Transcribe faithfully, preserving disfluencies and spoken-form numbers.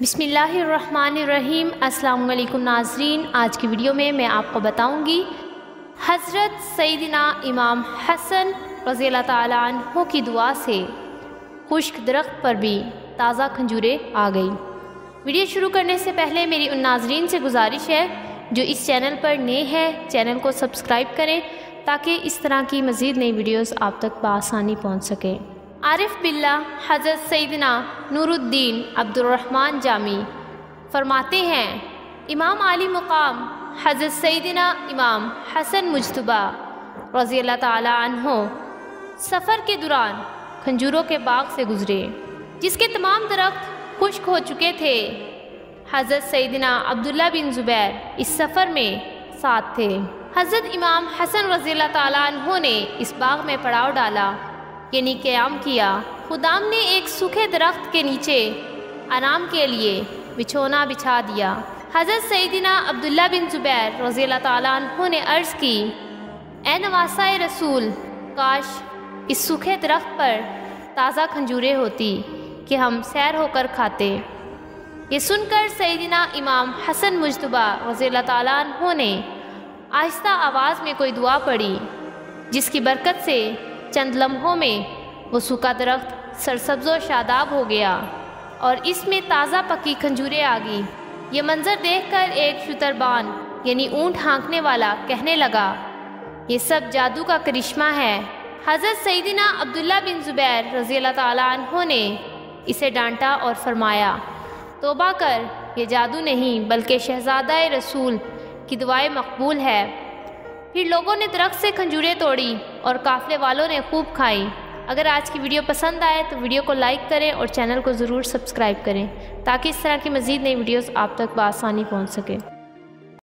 बिस्मिल्लाहिर्रहमानिर्रहीम। अस्सलाम वालेकुम नाजरीन। आज की वीडियो में मैं आपको बताऊंगी हज़रत सईदना इमाम हसन रज़ी अल्लाह ताला अन्हु की दुआ से खुश्क दरख्त पर भी ताज़ा खंजूरें आ गई। वीडियो शुरू करने से पहले मेरी उन नाजरीन से गुजारिश है जो इस चैनल पर नए हैं, चैनल को सब्सक्राइब करें ताकि इस तरह की मज़ीद नई वीडियोज़ आप तक बआसानी पहुँच सकें। आरिफ बिल्ला हज़रत सईदना नूरुद्दीन अब्दुलरहमान जामी फरमाते हैं, इमाम आली मुकाम हज़रत सईदना इमाम हसन मुज्तबा रज़ी अल्लाह ताला अन्हो सफ़र के दौरान खंजूरों के बाग से गुज़रे, जिसके तमाम दरख्त खुश्क हो चुके थे। हज़रत सईदना अब्दुल्लाह बिन ज़ुबैर इस सफ़र में साथ थे। हज़रत इमाम हसन रज़ी अल्लाह ताला अन्हो ने इस बाग में पड़ाव डाला, यानी क़याम किया। खुदाम ने एक सूखे दरख्त के नीचे आराम के लिए बिछौना बिछा दिया। हज़रत सईदना अब्दुल्लाह बिन ज़ुबैर रज़ी अल्लाह ताला अन्हु ने अर्ज़ की, ए नवासा ए रसूल, काश इस सूखे दरख्त पर ताज़ा खंजूरें होती कि हम सैर होकर खाते। ये सुनकर सईदना इमाम हसन मुज्तबा रज़ी अल्लाह ताला अन्हु ने आहिस्ता आवाज़ में कोई दुआ पढ़ी, जिसकी बरकत से चंद लम्हों में वो सूखा दरख्त सरसब्ज़ो शादाब हो गया और इसमें ताज़ा पकी खंजूरें आ गई। ये मंज़र देखकर एक शुतरबान यानी ऊँट हाँकने वाला कहने लगा, ये सब जादू का करिश्मा है। हज़रत सईदना अब्दुल्लाह बिन ज़ुबैर रज़ी अल्लाह ताला अन्हु ने इसे डांटा और फरमाया, तोबा कर, ये जादू नहीं बल्कि शहज़ादा रसूल की दुआए मकबूल है। फिर लोगों ने दरख्त से खंजूरें तोड़ी और काफ़िले वालों ने खूब खाई। अगर आज की वीडियो पसंद आए तो वीडियो को लाइक करें और चैनल को ज़रूर सब्सक्राइब करें ताकि इस तरह की मज़ीद नई वीडियोस आप तक बआसानी पहुंच सकें।